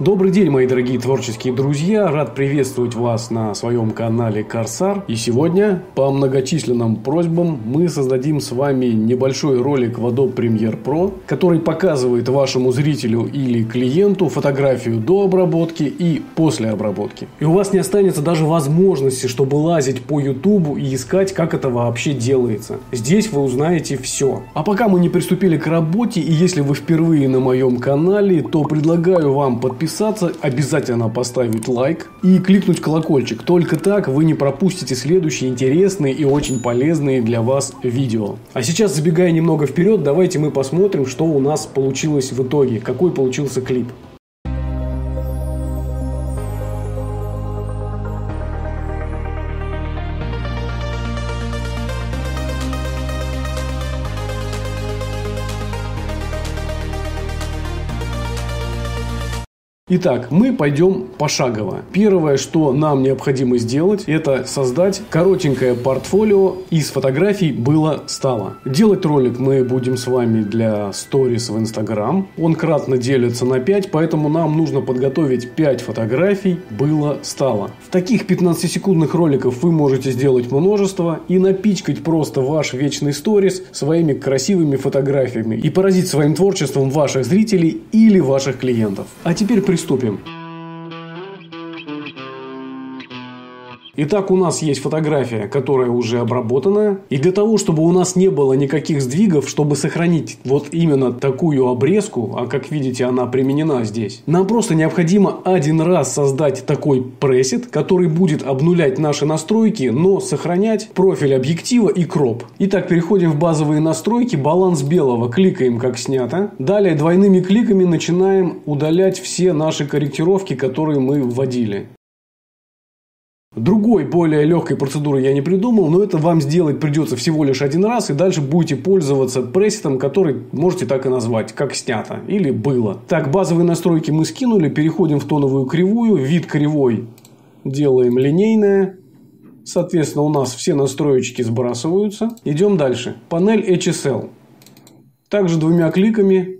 Добрый день, мои дорогие творческие друзья! Рад приветствовать вас на своем канале Корсар. И сегодня, по многочисленным просьбам, мы создадим с вами небольшой ролик в Adobe Premiere Pro, который показывает вашему зрителю или клиенту фотографию до обработки и после обработки. И у вас не останется даже возможности, чтобы лазить по YouTube и искать, как это вообще делается. Здесь вы узнаете все. А пока мы не приступили к работе, и если вы впервые на моем канале, то предлагаю вам подписаться, обязательно поставить лайк и кликнуть колокольчик. Только так вы не пропустите следующие интересные и очень полезные для вас видео. А сейчас, забегая немного вперед, давайте мы посмотрим, что у нас получилось в итоге, какой получился клип. Итак, мы пойдем пошагово. Первое, что нам необходимо сделать, это создать коротенькое портфолио из фотографий было-стало. Делать ролик мы будем с вами для сторис в Instagram. Он кратно делится на 5, поэтому нам нужно подготовить 5 фотографий было-стало. Таких 15-секундных роликов вы можете сделать множество и напичкать просто ваш вечный сторис своими красивыми фотографиями и поразить своим творчеством ваших зрителей или ваших клиентов. А теперь приступим. Итак, у нас есть фотография, которая уже обработана. И для того, чтобы у нас не было никаких сдвигов, чтобы сохранить вот именно такую обрезку, а как видите, она применена здесь, нам просто необходимо один раз создать такой пресет, который будет обнулять наши настройки, но сохранять профиль объектива и кроп. Итак, переходим в базовые настройки, баланс белого, кликаем как снято. Далее двойными кликами начинаем удалять все наши корректировки, которые мы вводили. Другой, более легкой процедуры я не придумал, но это вам сделать придется всего лишь один раз, и дальше будете пользоваться пресетом, который можете так и назвать, как снято или было. Так, базовые настройки мы скинули, переходим в тоновую кривую, вид кривой делаем линейное. Соответственно, у нас все настроечки сбрасываются. Идем дальше. Панель HSL. Также двумя кликами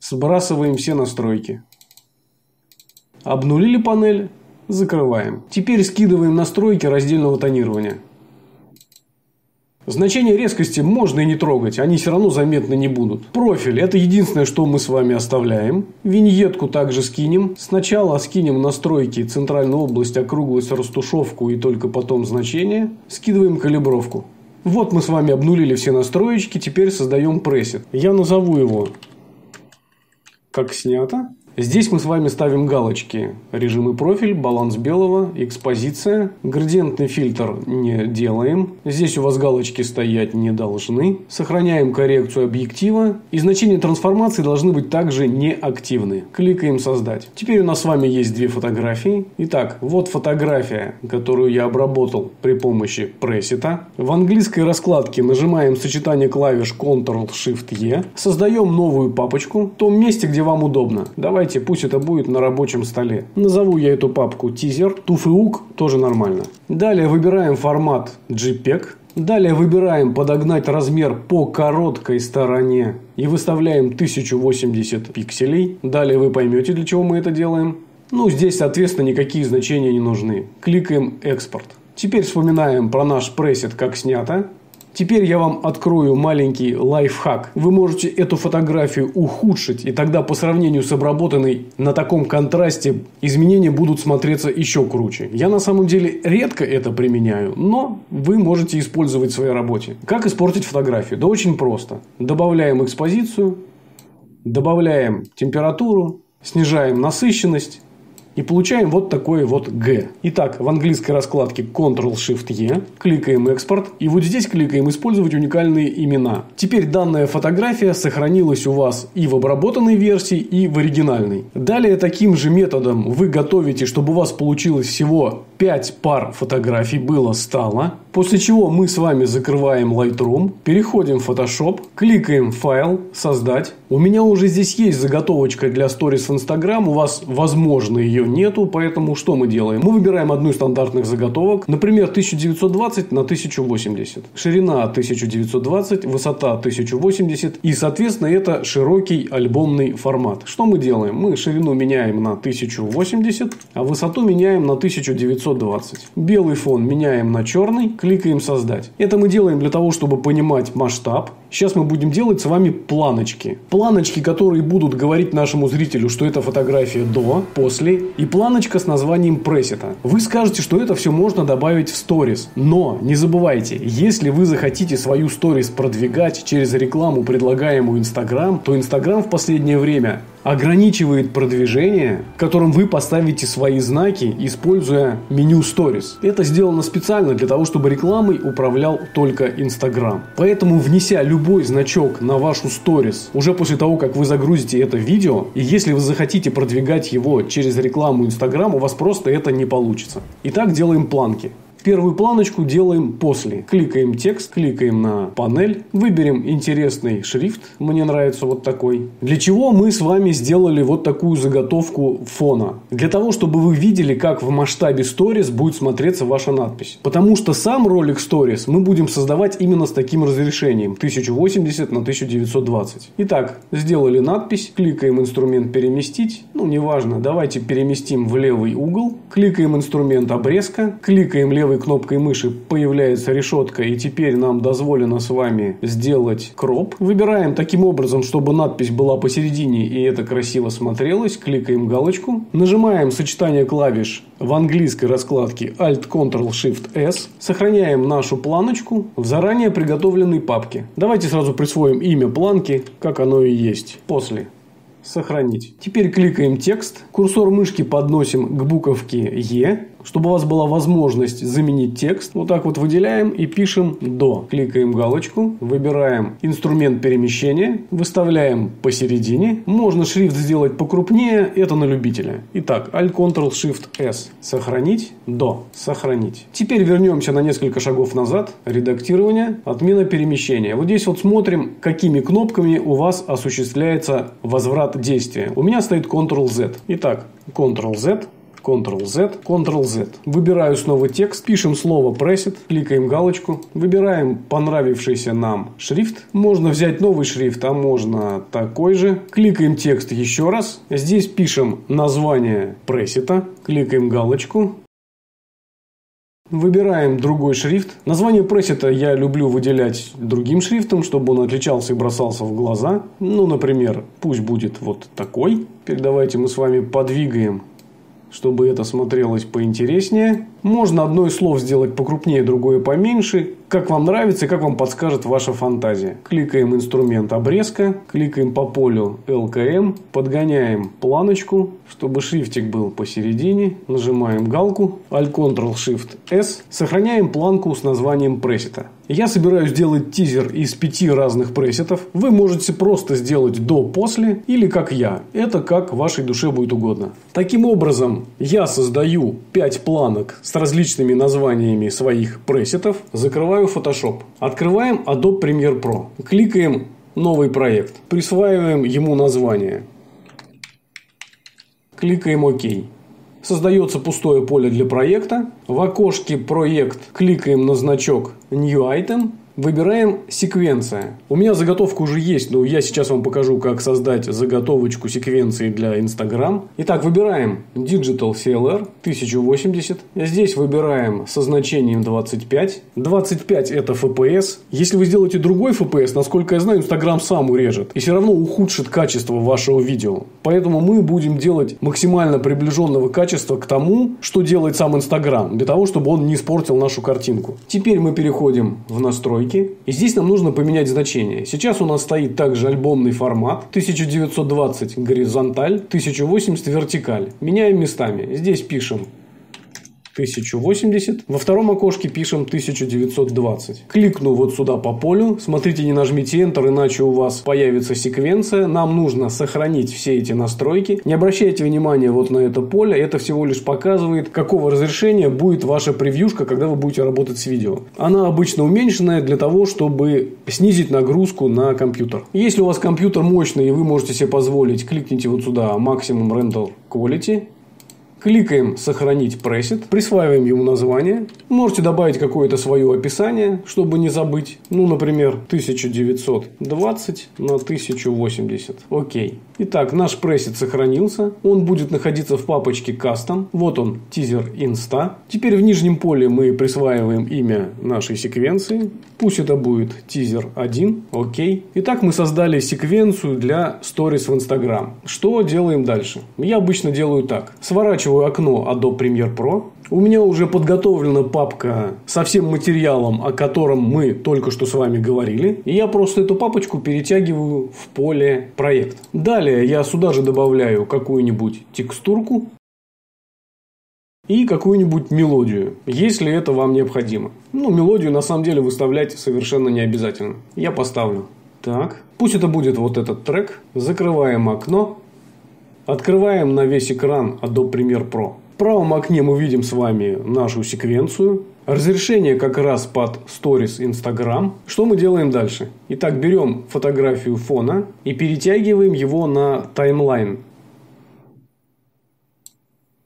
сбрасываем все настройки. Обнулили панель. Закрываем. Теперь скидываем настройки раздельного тонирования. Значения резкости можно и не трогать, они все равно заметны не будут. Профиль – это единственное, что мы с вами оставляем. Виньетку также скинем. Сначала скинем настройки, центральную область, округлость, растушевку и только потом значения. Скидываем калибровку. Вот мы с вами обнулили все настроечки, теперь создаем пресет. Я назову его «Как снято». Здесь мы с вами ставим галочки: режим и профиль, баланс белого, экспозиция. Градиентный фильтр не делаем. Здесь у вас галочки стоять не должны. Сохраняем коррекцию объектива. И значения трансформации должны быть также неактивны. Кликаем создать. Теперь у нас с вами есть две фотографии. Итак, вот фотография, которую я обработал при помощи пресета. В английской раскладке нажимаем сочетание клавиш Ctrl-Shift-E. Создаем новую папочку в том месте, где вам удобно. Давайте, пусть это будет на рабочем столе. Назову я эту папку тизер. Туфыук тоже нормально. Далее выбираем формат JPEG. Далее выбираем подогнать размер по короткой стороне и выставляем 1080 пикселей. Далее вы поймете, для чего мы это делаем. Ну, здесь, соответственно, никакие значения не нужны. Кликаем экспорт. Теперь вспоминаем про наш пресет «Как снято». Теперь я вам открою маленький лайфхак. Вы можете эту фотографию ухудшить, и тогда по сравнению с обработанной на таком контрасте изменения будут смотреться еще круче. Я на самом деле редко это применяю, но вы можете использовать в своей работе. Как испортить фотографию? Да очень просто. Добавляем экспозицию, добавляем температуру, снижаем насыщенность. И получаем вот такое вот G. Итак, в английской раскладке Ctrl-Shift-E. Кликаем экспорт. И вот здесь кликаем использовать уникальные имена. Теперь данная фотография сохранилась у вас и в обработанной версии, и в оригинальной. Далее таким же методом вы готовите, чтобы у вас получилось всего 5 пар фотографий стало, после чего мы с вами закрываем Lightroom, переходим в Photoshop, кликаем «Файл», «Создать». У меня уже здесь есть заготовочка для сторис в Instagram, у вас, возможно, ее нету, поэтому что мы делаем? Мы выбираем одну из стандартных заготовок, например, 1920 на 1080, ширина 1920, высота 1080 и, соответственно, это широкий альбомный формат. Что мы делаем? Мы ширину меняем на 1080, а высоту меняем на 1920. 20. Белый фон меняем на черный, кликаем «Создать». Это мы делаем для того, чтобы понимать масштаб. Сейчас мы будем делать с вами планочки. Планочки, которые будут говорить нашему зрителю, что это фотография до, после и планочка с названием пресета. Вы скажете, что это все можно добавить в сторис. Но не забывайте, если вы захотите свою сторис продвигать через рекламу, предлагаемую Instagram, то Instagram в последнее время ограничивает продвижение, которым вы поставите свои знаки, используя меню Stories. Это сделано специально для того, чтобы рекламой управлял только Instagram. Поэтому, внеся любой значок на вашу Stories, уже после того, как вы загрузите это видео, и если вы захотите продвигать его через рекламу Instagram, у вас просто это не получится. Итак, делаем планки. Первую планочку делаем после. Кликаем текст, кликаем на панель, выберем интересный шрифт. Мне нравится вот такой. Для чего мы с вами сделали вот такую заготовку фона? Для того, чтобы вы видели, как в масштабе Stories будет смотреться ваша надпись. Потому что сам ролик Stories мы будем создавать именно с таким разрешением. 1080 на 1920. Итак, сделали надпись. Кликаем инструмент «Переместить». Ну, неважно. Давайте переместим в левый угол. Кликаем инструмент «Обрезка». Кликаем левый кнопкой мыши, появляется решетка, и теперь нам дозволено с вами сделать кроп. Выбираем таким образом, чтобы надпись была посередине и это красиво смотрелось. Кликаем галочку, нажимаем сочетание клавиш в английской раскладке Alt-Ctrl-Shift-S, сохраняем нашу планочку в заранее приготовленной папке. Давайте сразу присвоим имя планки, как оно и есть. После. Сохранить. Теперь кликаем текст, курсор мышки подносим к буковке «Е», чтобы у вас была возможность заменить текст. Вот так вот выделяем и пишем «до». Кликаем галочку, выбираем инструмент перемещения, выставляем посередине. Можно шрифт сделать покрупнее, это на любителя. Итак, Alt-Ctrl-Shift-S. Сохранить, «до», сохранить. Теперь вернемся на несколько шагов назад. Редактирование, отмена перемещения. Вот здесь вот смотрим, какими кнопками у вас осуществляется возврат действия. У меня стоит Ctrl-Z. Итак, Ctrl-Z. Ctrl-Z, Ctrl-Z. Выбираю снова текст, пишем слово «preset», кликаем галочку, выбираем понравившийся нам шрифт. Можно взять новый шрифт, а можно такой же. Кликаем текст еще раз. Здесь пишем название пресета, кликаем галочку. Выбираем другой шрифт. Название пресета я люблю выделять другим шрифтом, чтобы он отличался и бросался в глаза. Ну, например, пусть будет вот такой. Теперь давайте мы с вами подвигаем, чтобы это смотрелось поинтереснее. Можно одно из слов сделать покрупнее, другое поменьше. Как вам нравится и как вам подскажет ваша фантазия. Кликаем инструмент «Обрезка», кликаем по полю «LKM», подгоняем планочку, чтобы шрифтик был посередине. Нажимаем галку, Alt-Ctrl-Shift-S, сохраняем планку с названием пресета. Я собираюсь сделать тизер из 5 разных пресетов. Вы можете просто сделать «до-после» или как я. Это как вашей душе будет угодно. Таким образом, я создаю 5 планок с различными названиями своих пресетов. Закрываю Photoshop. Открываем Adobe Premiere Pro. Кликаем «Новый проект». Присваиваем ему название. Кликаем «Ок». Создается пустое поле для проекта. В окошке «Проект» кликаем на значок «New Item». Выбираем «Секвенция». У меня заготовка уже есть, но я сейчас вам покажу, как создать заготовочку секвенции для Instagram. Итак, выбираем Digital CLR 1080. Здесь выбираем со значением 25. 25 это FPS. Если вы сделаете другой FPS, насколько я знаю, Instagram сам урежет. И все равно ухудшит качество вашего видео. Поэтому мы будем делать максимально приближенного качества к тому, что делает сам Instagram. Для того, чтобы он не испортил нашу картинку. Теперь мы переходим в настройки. И здесь нам нужно поменять значение. Сейчас у нас стоит также альбомный формат. 1920 горизонталь, 1080 вертикаль. Меняем местами. Здесь пишем 1080, во втором окошке пишем 1920. Кликну вот сюда по полю, смотрите, не нажмите Enter, иначе у вас появится секвенция. Нам нужно сохранить все эти настройки. Не обращайте внимания вот на это поле, это всего лишь показывает, какого разрешения будет ваша превьюшка, когда вы будете работать с видео. Она обычно уменьшенная для того, чтобы снизить нагрузку на компьютер. Если у вас компьютер мощный и вы можете себе позволить, кликните вот сюда Maximum Render Quality. Кликаем «Сохранить пресет», присваиваем ему название. Можете добавить какое-то свое описание, чтобы не забыть. Ну, например, 1920 на 1080. Окей. Итак, наш пресет сохранился. Он будет находиться в папочке «Кастом». Вот он, тизер «Инста». Теперь в нижнем поле мы присваиваем имя нашей секвенции. Пусть это будет тизер 1. Окей. Итак, мы создали секвенцию для сторис в Instagram. Что делаем дальше? Я обычно делаю так. Сворачиваю окно Adobe Premiere Pro. У меня уже подготовлена папка со всем материалом, о котором мы только что с вами говорили. И я просто эту папочку перетягиваю в поле «Проект». Далее я сюда же добавляю какую-нибудь текстурку и какую-нибудь мелодию, если это вам необходимо. Ну, мелодию на самом деле выставлять совершенно не обязательно. Я поставлю. Так. Пусть это будет вот этот трек. Закрываем окно. Открываем на весь экран Adobe Premiere Pro. В правом окне мы видим с вами нашу секвенцию. Разрешение как раз под Stories Instagram. Что мы делаем дальше? Итак, берем фотографию фона и перетягиваем его на таймлайн.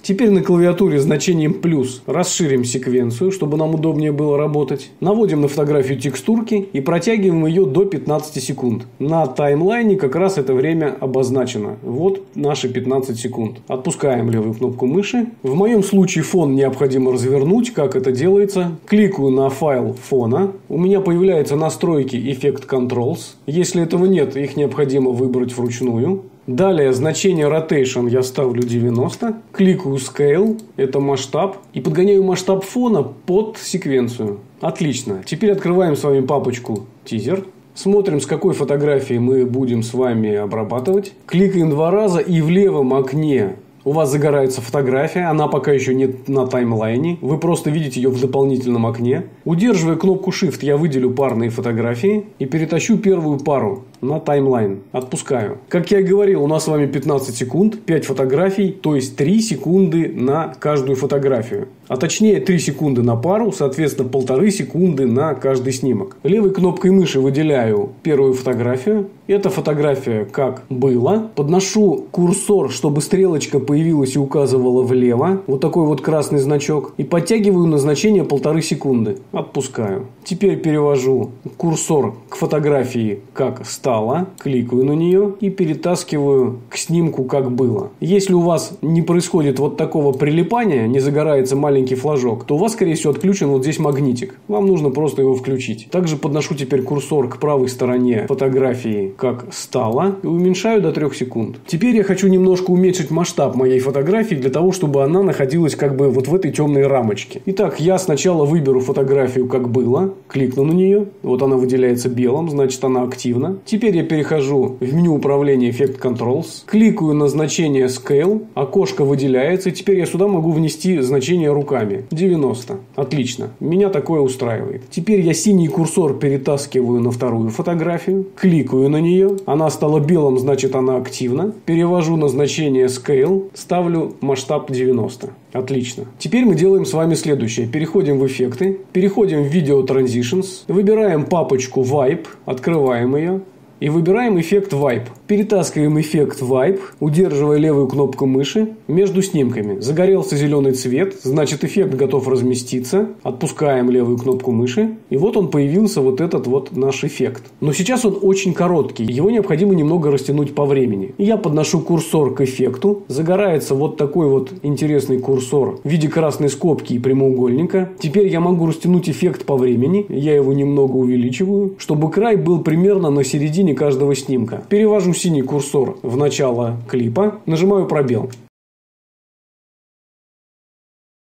Теперь на клавиатуре значением плюс расширим секвенцию, чтобы нам удобнее было работать. Наводим на фотографию текстурки и протягиваем ее до 15 секунд. На таймлайне как раз это время обозначено. Вот наши 15 секунд. Отпускаем левую кнопку мыши. В моем случае фон необходимо развернуть. Как это делается? Кликаю на файл фона. У меня появляются настройки Effect Controls. Если этого нет, их необходимо выбрать вручную. Далее значение Rotation я ставлю 90, кликаю Scale, это масштаб, и подгоняю масштаб фона под секвенцию. Отлично. Теперь открываем с вами папочку «Тизер». Смотрим, с какой фотографией мы будем с вами обрабатывать. Кликаем два раза, и в левом окне у вас загорается фотография, она пока еще нет на таймлайне, вы просто видите ее в дополнительном окне. Удерживая кнопку Shift, я выделю парные фотографии и перетащу первую пару на таймлайн. Отпускаю. Как я и говорил, у нас с вами 15 секунд, 5 фотографий, то есть 3 секунды на каждую фотографию. А точнее 3 секунды на пару, соответственно 1,5 секунды на каждый снимок. Левой кнопкой мыши выделяю первую фотографию. Эта фотография как была. Подношу курсор, чтобы стрелочка появилась и указывала влево. Вот такой вот красный значок. И подтягиваю на значение 1,5 секунды. Отпускаю. Теперь перевожу курсор к фотографии как стала. Кликаю на нее и перетаскиваю к снимку как было. Если у вас не происходит вот такого прилипания, не загорается маленький флажок, то у вас, скорее всего, отключен вот здесь магнитик. Вам нужно просто его включить. Также подношу теперь курсор к правой стороне фотографии как стало и уменьшаю до 3 секунд. Теперь я хочу немножко уменьшить масштаб моей фотографии для того, чтобы она находилась как бы вот в этой темной рамочке. Итак, я сначала выберу фотографию как было, кликну на нее, вот она выделяется белым, значит она активна. Теперь я перехожу в меню управления Effect Controls, кликаю на значение Scale, окошко выделяется, и теперь я сюда могу внести значение руками. 90. Отлично. Меня такое устраивает. Теперь я синий курсор перетаскиваю на вторую фотографию, кликаю на нее. Она стала белым, значит она активна. Перевожу на значение Scale, ставлю масштаб 90. Отлично. Теперь мы делаем с вами следующее. Переходим в эффекты, переходим в Video Transitions, выбираем папочку Vibe, открываем ее и выбираем эффект Vibe. Перетаскиваем эффект Vibe, удерживая левую кнопку мыши между снимками. Загорелся зеленый цвет, значит эффект готов разместиться. Отпускаем левую кнопку мыши. И вот он появился, вот этот вот наш эффект. Но сейчас он очень короткий, его необходимо немного растянуть по времени. Я подношу курсор к эффекту. Загорается вот такой вот интересный курсор в виде красной скобки и прямоугольника. Теперь я могу растянуть эффект по времени. Я его немного увеличиваю, чтобы край был примерно на середине каждого снимка. Перевожу синий курсор в начало клипа, нажимаю пробел.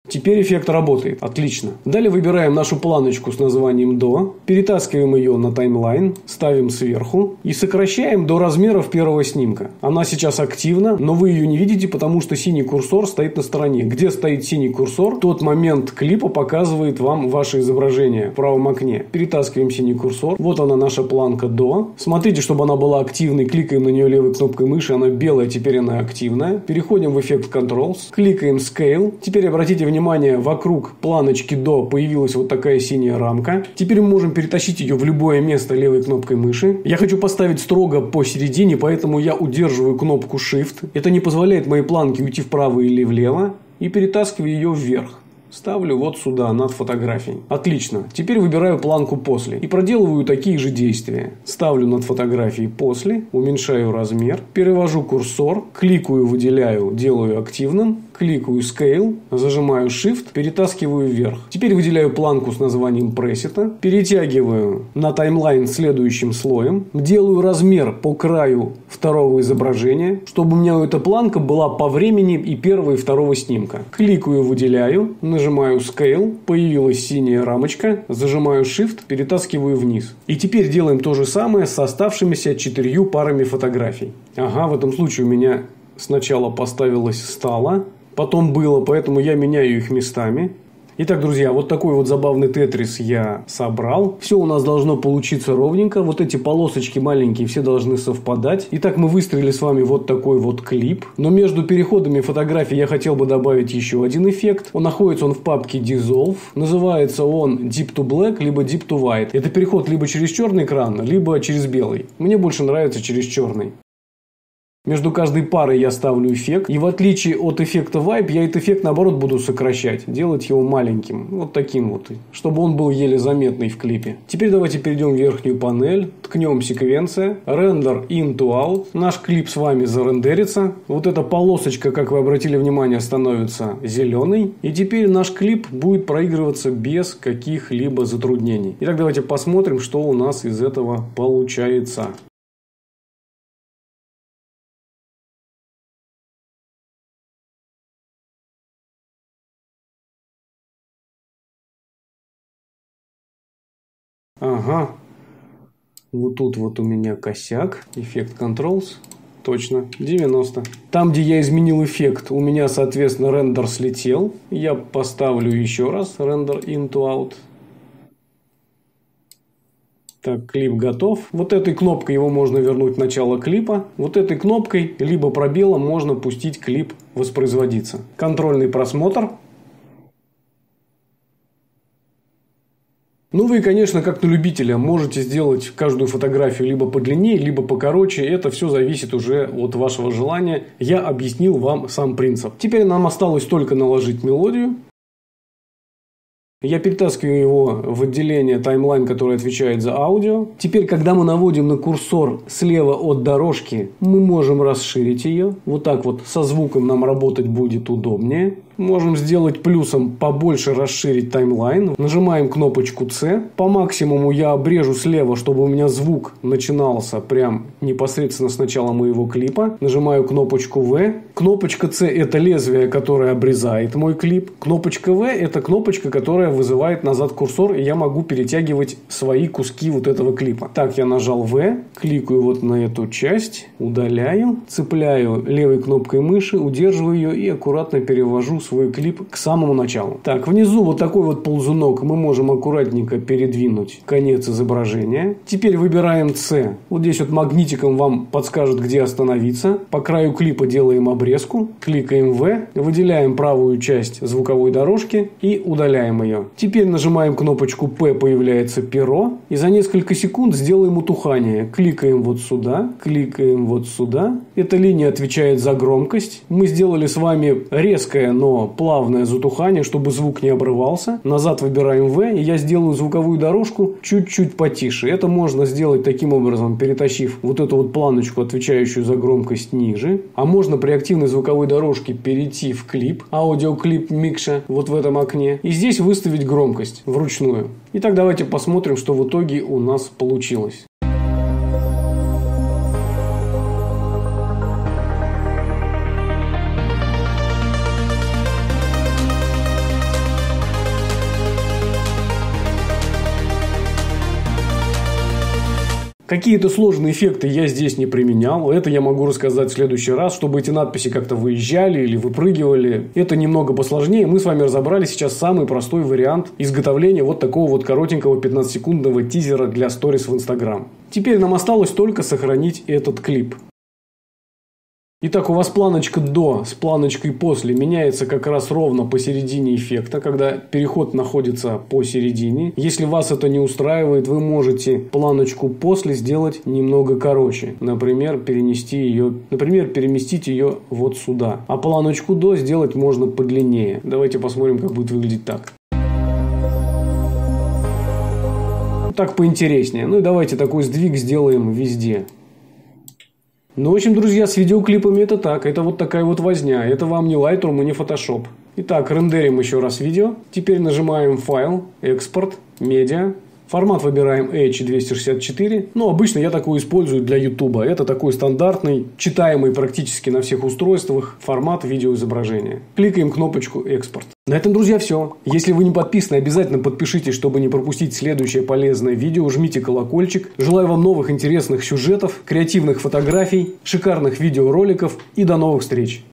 Теперь эффект работает. Отлично. Далее выбираем нашу планочку с названием «До». Перетаскиваем ее на таймлайн. Ставим сверху. И сокращаем до размеров первого снимка. Она сейчас активна, но вы ее не видите, потому что синий курсор стоит на стороне. Где стоит синий курсор, тот момент клипа показывает вам ваше изображение в правом окне. Перетаскиваем синий курсор. Вот она, наша планка «До». Смотрите, чтобы она была активной. Кликаем на нее левой кнопкой мыши. Она белая, теперь она активная. Переходим в эффект Controls. Кликаем Scale. Теперь обратите внимание, вокруг планочки «До» появилась вот такая синяя рамка. Теперь мы можем перетащить ее в любое место левой кнопкой мыши. Я хочу поставить строго посередине, поэтому я удерживаю кнопку Shift. Это не позволяет моей планке уйти вправо или влево. И перетаскиваю ее вверх. Ставлю вот сюда, над фотографией. Отлично. Теперь выбираю планку «После» и проделываю такие же действия. Ставлю над фотографией «После», уменьшаю размер, перевожу курсор, кликаю, выделяю, делаю активным, кликаю «Scale», зажимаю Shift, перетаскиваю вверх. Теперь выделяю планку с названием «Пресета», перетягиваю на таймлайн следующим слоем, делаю размер по краю второго изображения, чтобы у меня эта планка была по времени и первого, и второго снимка. Кликаю, выделяю, нажимаю Scale, появилась синяя рамочка, зажимаю Shift, перетаскиваю вниз. И теперь делаем то же самое с оставшимися 4 парами фотографий. Ага, в этом случае у меня сначала поставилось «Стало», потом «Было», поэтому я меняю их местами. Итак, друзья, вот такой вот забавный тетрис я собрал. Все у нас должно получиться ровненько. Вот эти полосочки маленькие все должны совпадать. Итак, мы выстроили с вами вот такой вот клип. Но между переходами фотографий я хотел бы добавить еще один эффект. Находится он в папке Dissolve. Называется он Deep to Black, либо Deep to White. Это переход либо через черный экран, либо через белый. Мне больше нравится через черный. Между каждой парой я ставлю эффект. И в отличие от эффекта Wipe, я этот эффект, наоборот, буду сокращать. Делать его маленьким. Вот таким вот. Чтобы он был еле заметный в клипе. Теперь давайте перейдем в верхнюю панель. Ткнем секвенция. Render in to out. Наш клип с вами зарендерится. Вот эта полосочка, как вы обратили внимание, становится зеленой. И теперь наш клип будет проигрываться без каких-либо затруднений. Итак, давайте посмотрим, что у нас из этого получается. Ага, вот тут вот у меня косяк, эффект Controls, точно, 90. Там, где я изменил эффект, у меня, соответственно, рендер слетел. Я поставлю еще раз рендер in to out. Так, клип готов. Вот этой кнопкой его можно вернуть в начало клипа. Вот этой кнопкой, либо пробелом, можно пустить клип воспроизводиться. Контрольный просмотр. Ну, вы, конечно, как на любителя можете сделать каждую фотографию либо подлиннее, либо покороче. Это все зависит уже от вашего желания. Я объяснил вам сам принцип. Теперь нам осталось только наложить мелодию. Я перетаскиваю его в отделение таймлайн, которое отвечает за аудио. Теперь, когда мы наводим на курсор слева от дорожки, мы можем расширить ее. Вот так вот со звуком нам работать будет удобнее. Можем сделать плюсом побольше расширить таймлайн. Нажимаем кнопочку C. По максимуму я обрежу слева, чтобы у меня звук начинался прям непосредственно с начала моего клипа. Нажимаю кнопочку V. Кнопочка C – это лезвие, которое обрезает мой клип. Кнопочка V – это кнопочка, которая вызывает назад курсор, и я могу перетягивать свои куски вот этого клипа. Так, я нажал V, кликаю вот на эту часть, удаляю, цепляю левой кнопкой мыши, удерживаю ее и аккуратно перевожу свой клип к самому началу. Так, внизу вот такой вот ползунок мы можем аккуратненько передвинуть конец изображения. Теперь выбираем C. Вот здесь вот магнитиком вам подскажет, где остановиться. По краю клипа делаем обрезку, кликаем V, выделяем правую часть звуковой дорожки и удаляем ее. Теперь нажимаем кнопочку P, появляется перо, и за несколько секунд сделаем утухание. Кликаем вот сюда, кликаем вот сюда. Эта линия отвечает за громкость. Мы сделали с вами резкое, но плавное затухание, чтобы звук не обрывался. Назад выбираем V, и я сделаю звуковую дорожку чуть-чуть потише. Это можно сделать таким образом, перетащив вот эту вот планочку, отвечающую за громкость, ниже. А можно при активной звуковой дорожке перейти в клип, аудиоклип микша, вот в этом окне. И здесь выставить громкость вручную. Итак, давайте посмотрим, что в итоге у нас получилось. Какие-то сложные эффекты я здесь не применял. Это я могу рассказать в следующий раз, чтобы эти надписи как-то выезжали или выпрыгивали. Это немного посложнее. Мы с вами разобрали сейчас самый простой вариант изготовления вот такого вот коротенького 15-секундного тизера для сторис в Instagram. Теперь нам осталось только сохранить этот клип. Итак, у вас планочка до с планочкой после меняется как раз ровно посередине эффекта, когда переход находится посередине. Если вас это не устраивает, вы можете планочку после сделать немного короче. Например, переместить ее вот сюда. А планочку до сделать можно подлиннее. Давайте посмотрим, как будет выглядеть так. Так поинтереснее. Ну и давайте такой сдвиг сделаем везде. Ну, в общем, друзья, с видеоклипами это так. Это вот такая вот возня. Это вам не Lightroom и не Photoshop. Итак, рендерим еще раз видео. Теперь нажимаем «Файл», «Экспорт», «Медиа». Формат выбираем H264. Ну, обычно я такой использую для YouTube. Это такой стандартный, читаемый практически на всех устройствах формат видеоизображения. Кликаем кнопочку «Экспорт». На этом, друзья, все. Если вы не подписаны, обязательно подпишитесь, чтобы не пропустить следующее полезное видео. Жмите колокольчик. Желаю вам новых интересных сюжетов, креативных фотографий, шикарных видеороликов и до новых встреч!